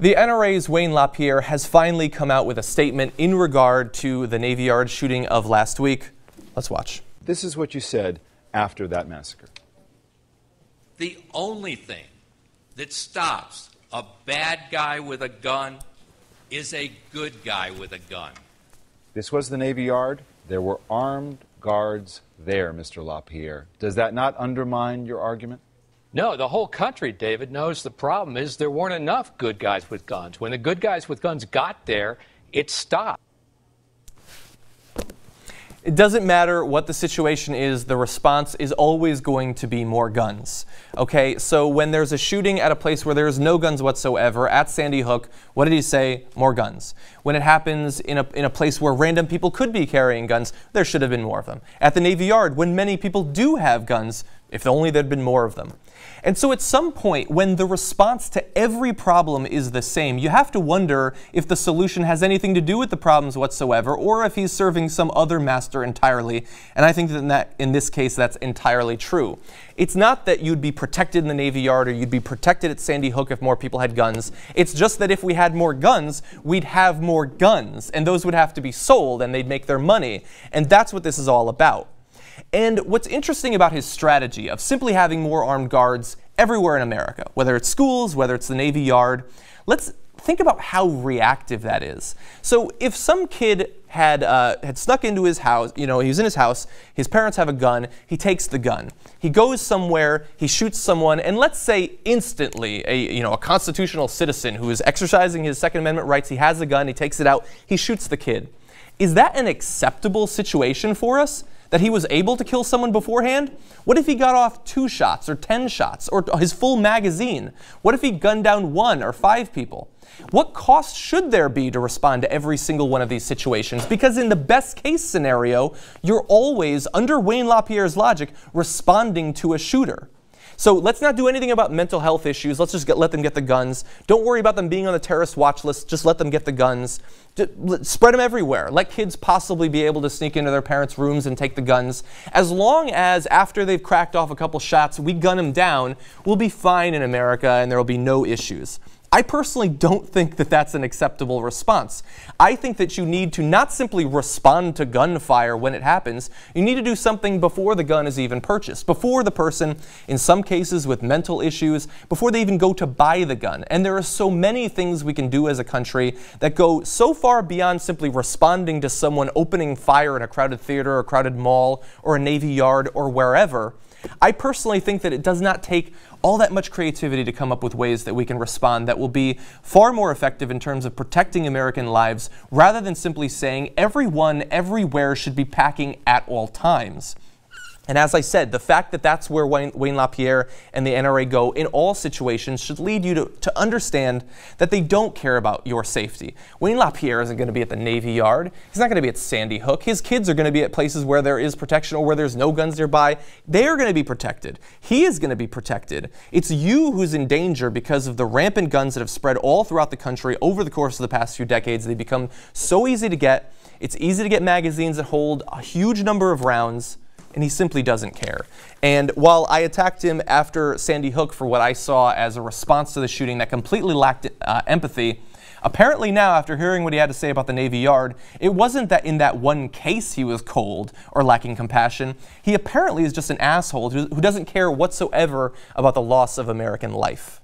The NRA's Wayne LaPierre has finally come out with a statement in regard to the Navy Yard shooting of last week. Let's watch. This is what you said after that massacre. The only thing that stops a bad guy with a gun is a good guy with a gun. This was the Navy Yard. There were armed guards there, Mr. LaPierre. Does that not undermine your argument? No, the whole country, David, knows the problem is there weren't enough good guys with guns. When the good guys with guns got there, it stopped. It doesn't matter what the situation is, the response is always going to be more guns. Okay, so when there's a shooting at a place where there's no guns whatsoever, at Sandy Hook, what did he say? More guns. When it happens in a place where random people could be carrying guns, there should have been more of them. At the Navy Yard, when many people do have guns, if only there'd been more of them. And so at some point, when the response to every problem is the same, you have to wonder if the solution has anything to do with the problems whatsoever, or if he's serving some other master entirely. And I think that in this case, that's entirely true. It's not that you'd be protected in the Navy Yard or you'd be protected at Sandy Hook if more people had guns. It's just that if we had more guns, we'd have more guns, and those would have to be sold, and they'd make their money. And that's what this is all about. And what's interesting about his strategy of simply having more armed guards everywhere in America, whether it's schools, whether it's the Navy Yard, let's think about how reactive that is. So if some kid had snuck into his house, you know, he was in his house, his parents have a gun, he takes the gun, he goes somewhere, he shoots someone, and let's say instantly a constitutional citizen who is exercising his Second Amendment rights, he has a gun, he takes it out, he shoots the kid. Is that an acceptable situation for us? That he was able to kill someone beforehand? What if he got off 2 shots or 10 shots or his full magazine? What if he gunned down 1 or 5 people? What cost should there be to respond to every single one of these situations? Because in the best case scenario, you're always, under Wayne LaPierre's logic, responding to a shooter. So let's not do anything about mental health issues. Let's just let them get the guns. Don't worry about them being on the terrorist watch list. Just let them get the guns. Spread them everywhere. Let kids possibly be able to sneak into their parents' rooms and take the guns. As long as after they've cracked off a couple shots, we gun them down, we'll be fine in America and there will be no issues. I personally don't think that that's an acceptable response. I think that you need to not simply respond to gunfire when it happens, you need to do something before the gun is even purchased, before the person, in some cases with mental issues, before they even go to buy the gun. And there are so many things we can do as a country that go so far beyond simply responding to someone opening fire in a crowded theater or a crowded mall or a Navy Yard or wherever. I personally think that it does not take all that much creativity to come up with ways that we can respond that will be far more effective in terms of protecting American lives, rather than simply saying everyone, everywhere should be packing at all times. And as I said, the fact that that's where Wayne LaPierre and the NRA go in all situations should lead you to understand that they don't care about your safety. Wayne LaPierre isn't going to be at the Navy Yard. He's not going to be at Sandy Hook. His kids are going to be at places where there is protection or where there's no guns nearby. They are going to be protected. He is going to be protected. It's you who's in danger because of the rampant guns that have spread all throughout the country over the course of the past few decades. They become so easy to get. It's easy to get magazines that hold a huge number of rounds. And he simply doesn't care. And while I attacked him after Sandy Hook for what I saw as a response to the shooting that completely lacked empathy, apparently now, after hearing what he had to say about the Navy Yard, it wasn't that in that one case he was cold or lacking compassion. He apparently is just an asshole who doesn't care whatsoever about the loss of American life.